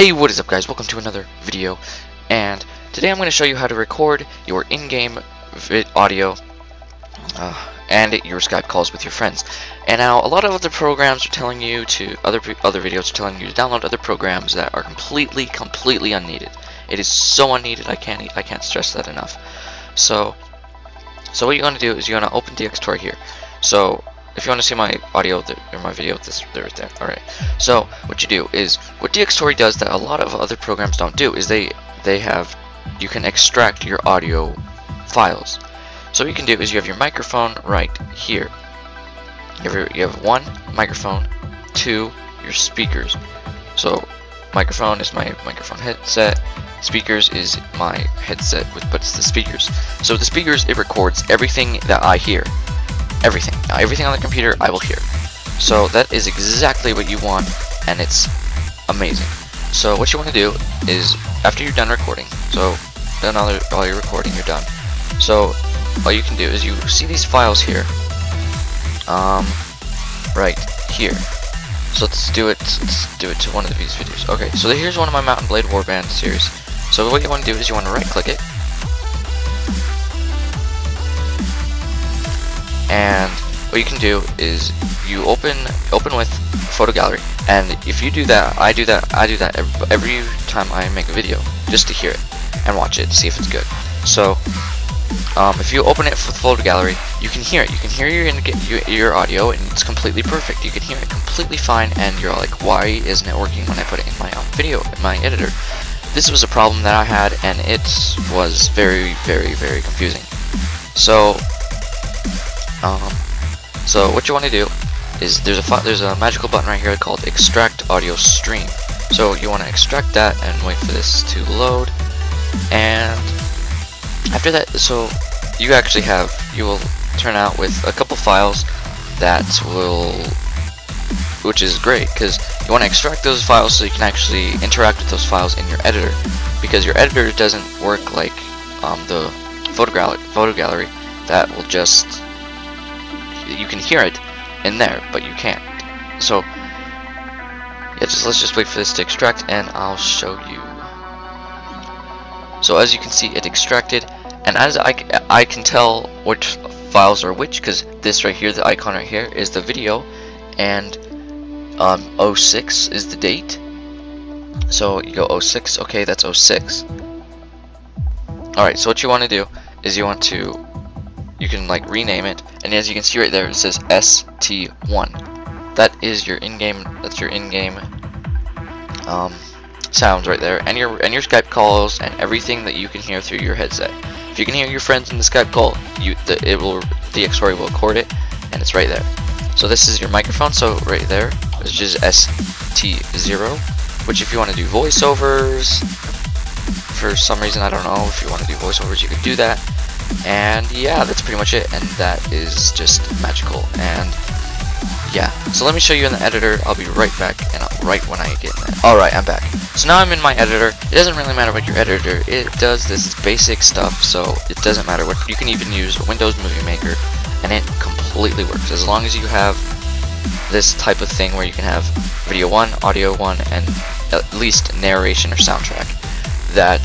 Hey, what is up guys, welcome to another video, and today I'm going to show you how to record your in-game audio and your Skype calls with your friends. And now a lot of other programs are telling you to, other videos are telling you to download other programs that are completely unneeded. It is so unneeded, I can't stress that enough. So what you're going to do is you're going to open Dxtory here. So if you want to see my audio or my video, they're right there. Alright, so what you do is, what Dxtory does that a lot of other programs don't do is you can extract your audio files. So what you can do is you have your microphone right here. You have one microphone, two, your speakers. So microphone is my microphone headset, speakers is my headset, but it's the speakers. So the speakers, it records everything that I hear. Everything on the computer I will hear. So that is exactly what you want, and it's amazing. So what you want to do is, after you're done recording, so done all your recording, you're done. So all you can do is you see these files here, right here. So let's do it to one of these videos. Okay, so here's one of my Mountain Blade Warband series. So what you want to do is you want to right-click it, and what you can do is you open with Photo Gallery, and if you do that, I do that every time I make a video, just to hear it and watch it, see if it's good. So if you open it with Photo Gallery, you can hear it. You can hear your audio, and it's completely perfect. You can hear it completely fine, and you're like, why isn't it working when I put it in my video, my editor? This was a problem that I had, and it was very, very, very confusing. So what you want to do is there's a magical button right here called Extract Audio Stream. So you want to extract that and wait for this to load. And after that, so you actually have, you will turn out with a couple files that will, which is great because you want to extract those files so you can actually interact with those files in your editor, because your editor doesn't work like the photo gallery that will just, you can hear it in there, but you can't. So yeah, let's just wait for this to extract, and I'll show you. So as you can see, it extracted, and as I can tell which files are which, because this right here, the icon right here, is the video, and 06 is the date. So you go 06, okay, that's 06. Alright, so what you want to do is you can like rename it, and as you can see right there, it says ST1. That is your in-game. That's your in-game sounds right there, and your Skype calls and everything that you can hear through your headset. If you can hear your friends in the Skype call, Dxtory will record it, and it's right there. So this is your microphone. So right there, which is ST0. Which if you want to do voiceovers, for some reason I don't know, if you want to do voiceovers, you could do that. And yeah, that's pretty much it, and that is just magical. And yeah, so let me show you in the editor. I'll be right back, and right when I get in that. Alright, I'm back. So now I'm in my editor. It doesn't really matter what your editor, it does this basic stuff, so it doesn't matter what. You can even use Windows Movie Maker, and it completely works, as long as you have this type of thing where you can have video 1, audio 1, and at least narration or soundtrack. That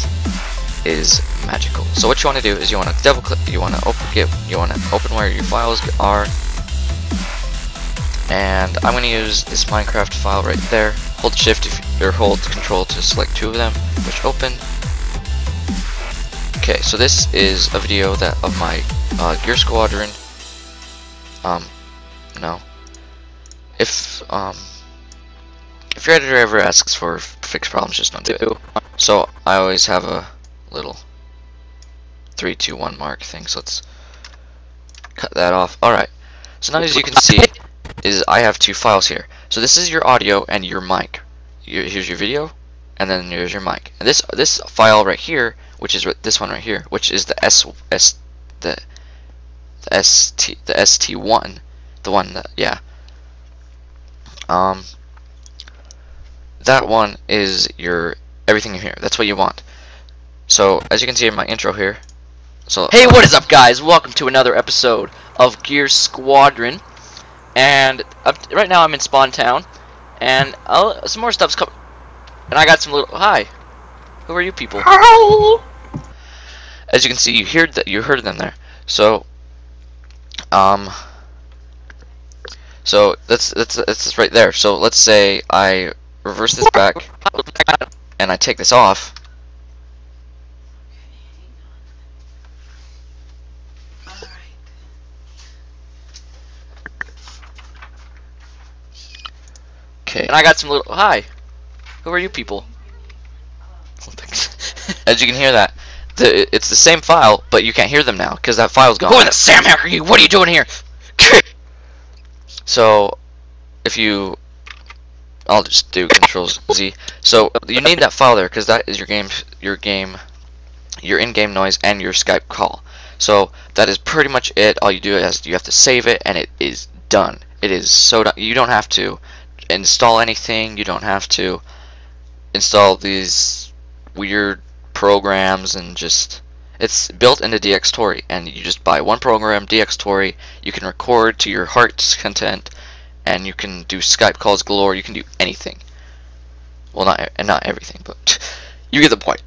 is magical. So what you want to do is you want to double click, you want to open where your files are, and I'm going to use this Minecraft file right there. Hold shift or hold control to select two of them, which open. Okay, so this is a video that of my Gear Squadron. If your editor ever asks for fixed problems, just don't do it. So I always have a little 3, 2, 1 mark thing, so let's cut that off. Alright, so now as you can see is I have two files here. So this is your audio and your mic. Here's your video, and then here's your mic. And this file right here, which is this one right here, which is the ST1, the one that, yeah, that one is your everything you hear. That's what you want. So as you can see in my intro here, so hey, what is up guys, welcome to another episode of Gear Squadron, and right now I'm in Spawn Town, and some more stuff's coming. And I got some little... Hi! Who are you people? Hi! As you can see, you heard them there. So, that's right there. So let's say I reverse this back, and I take this off. Okay, and I got some little. Hi, who are you people? As you can hear that. It's the same file, but you can't hear them now because that file's gone. Who in the Sam Hacker you? What are you doing here? So, if you, I'll just do Control Z. So you need that file there because that is your in-game noise, and your Skype call. So that is pretty much it. All you do is you have to save it, and it is done. It is so done. You don't have to install anything. You don't have to install these weird programs, and just it's built into Dxtory, and you just buy one program, Dxtory. You can record to your heart's content, and you can do Skype calls galore. You can do anything. Well, not everything, but you get the point.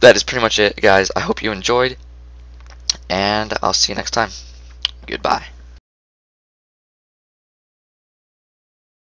That is pretty much it, guys. I hope you enjoyed, and I'll see you next time. Goodbye.